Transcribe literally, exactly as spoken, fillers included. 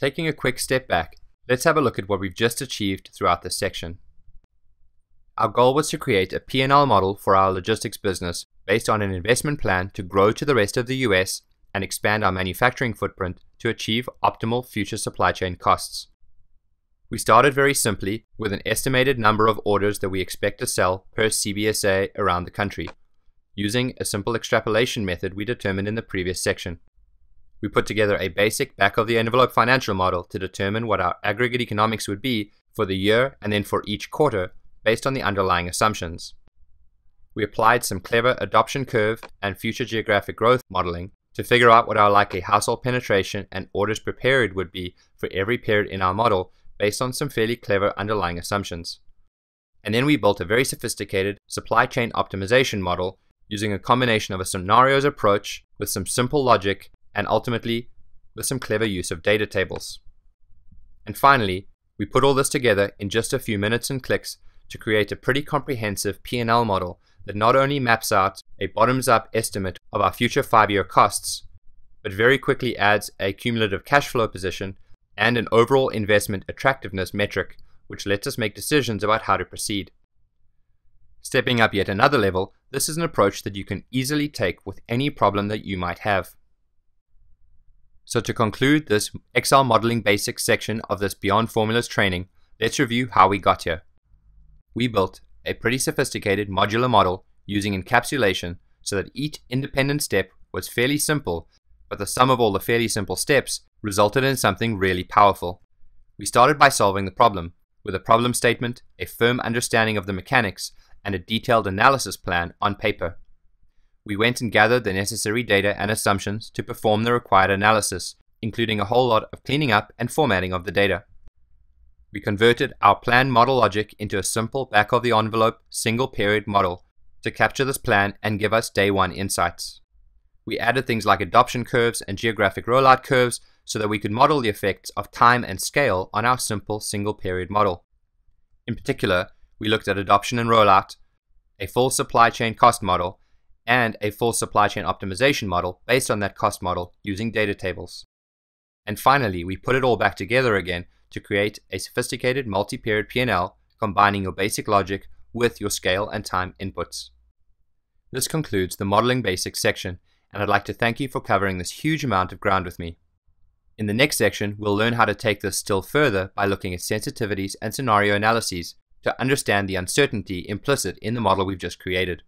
Taking a quick step back, let's have a look at what we've just achieved throughout this section. Our goal was to create a P and L model for our logistics business based on an investment plan to grow to the rest of the U S and expand our manufacturing footprint to achieve optimal future supply chain costs. We started very simply with an estimated number of orders that we expect to sell per C B S A around the country, using a simple extrapolation method we determined in the previous section. We put together a basic back-of-the-envelope financial model to determine what our aggregate economics would be for the year and then for each quarter based on the underlying assumptions. We applied some clever adoption curve and future geographic growth modeling to figure out what our likely household penetration and orders per period would be for every period in our model based on some fairly clever underlying assumptions. And then we built a very sophisticated supply chain optimization model using a combination of a scenarios approach with some simple logic and ultimately with some clever use of data tables. And finally, we put all this together in just a few minutes and clicks to create a pretty comprehensive P and L model that not only maps out a bottoms-up estimate of our future five-year costs, but very quickly adds a cumulative cash flow position and an overall investment attractiveness metric, which lets us make decisions about how to proceed. Stepping up yet another level, this is an approach that you can easily take with any problem that you might have. So to conclude this Excel modeling basics section of this Beyond Formulas training, let's review how we got here. We built a pretty sophisticated modular model using encapsulation so that each independent step was fairly simple, but the sum of all the fairly simple steps resulted in something really powerful. We started by solving the problem, with a problem statement, a firm understanding of the mechanics, and a detailed analysis plan on paper. We went and gathered the necessary data and assumptions to perform the required analysis, including a whole lot of cleaning up and formatting of the data. We converted our plan model logic into a simple back-of-the-envelope single-period model to capture this plan and give us day one insights. We added things like adoption curves and geographic rollout curves so that we could model the effects of time and scale on our simple single-period model. In particular, we looked at adoption and rollout, a full supply chain cost model, and a full supply chain optimization model based on that cost model using data tables. And finally, we put it all back together again to create a sophisticated multi-period P and L combining your basic logic with your scale and time inputs. This concludes the modeling basics section, and I'd like to thank you for covering this huge amount of ground with me. In the next section, we'll learn how to take this still further by looking at sensitivities and scenario analyses to understand the uncertainty implicit in the model we've just created.